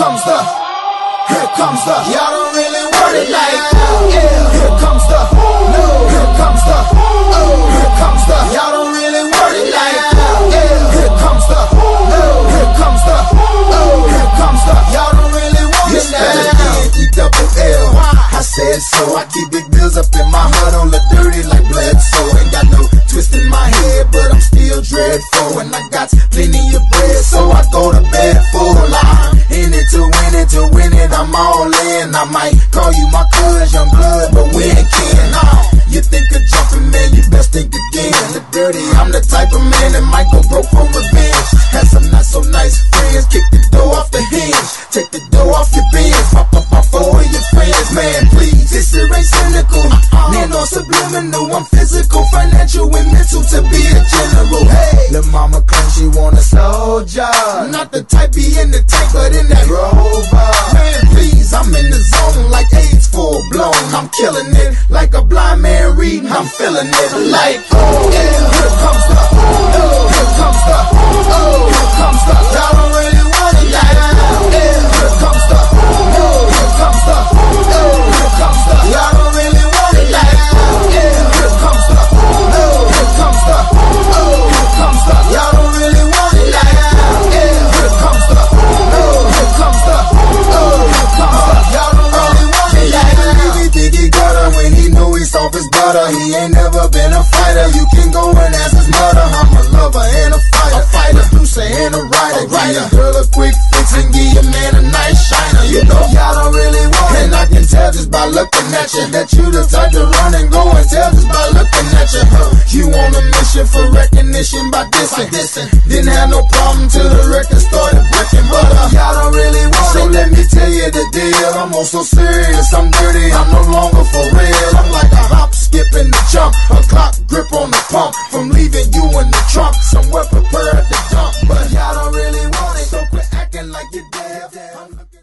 comes the, here comes the. Y'all don't really want it like that. Yeah. Here comes the, no. Here comes the, oh. Here comes the. Y'all don't really want it like that. Yeah. Here comes the, no. Here comes the, oh. Here comes the. Y'all don't really want it like that. E-double-L. I said so. I keep big bills up in my hood, don't look dirty like blood. So ain't got no twist in my head, but I'm still dreadful, and I got plenty of bread, so I go to bed full line. In it to win it, I'm all in. I might call you my cuz, young blood, but we ain't kidding. You think of jumping, man, you best think again. The dirty, I'm the type of man that might go broke for revenge. Had some not so nice friends, kick the door off the hinge, take the door off your bins, pop up my four of your friends, man. Please, this here ain't cynical, man, no subliminal. I'm physical, financial, and mental to be a general. Hey, lil' mama claims she want a soldier, not the type be in the tank, but in that Rover. Man, please, I'm in the zone like AIDS full blown. I'm killing it like a blind man reading. I'm feeling it like, oh, yeah. Here comes the, oh, here comes the, oh, here comes the. Y'all don't really want it like that. Yeah. Here comes the, oh, here comes the, oh, here comes the. Y'all don't really want it like that. Yeah. Here comes the, oh, here comes the, oh, here comes the. Y'all don't really want it like that. Yeah. Here comes the, oh, here comes the, oh, here comes the. Y'all don't really want it like that. He think he got her when he know he's off his butter. He ain't never been a fighter. You can go and ask his mother. I'm a lover and a fighter, a producer and a writer. Give your girl a quick fix and give your man a nice shiner. You know y'all don't really want it, and I can tell just by looking at you that you the type to run and go and tell just by looking at you. You on a mission for recognition by dissing. Didn't have no problem till the record started breaking, but y'all don't really want it. So let me tell you the deal. I'm also serious. I'm dirty. I'm no longer for real.